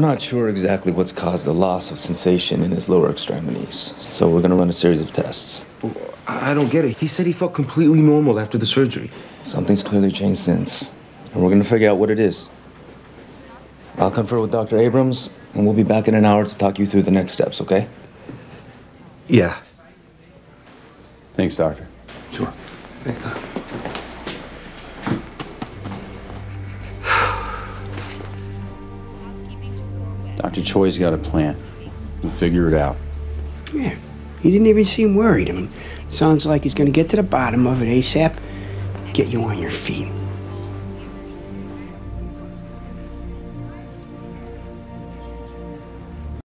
We're not sure exactly what's caused the loss of sensation in his lower extremities, so we're gonna run a series of tests. I don't get it. He said he felt completely normal after the surgery. Something's clearly changed since, and we're gonna figure out what it is. I'll confer with Dr. Abrams, and we'll be back in an hour to talk you through the next steps, okay? Yeah. Thanks, Doctor. Sure. Thanks, Doc. Dr. Choi's got a plan. We'll figure it out. Yeah. He didn't even seem worried. I mean, sounds like he's going to get to the bottom of it ASAP, get you on your feet.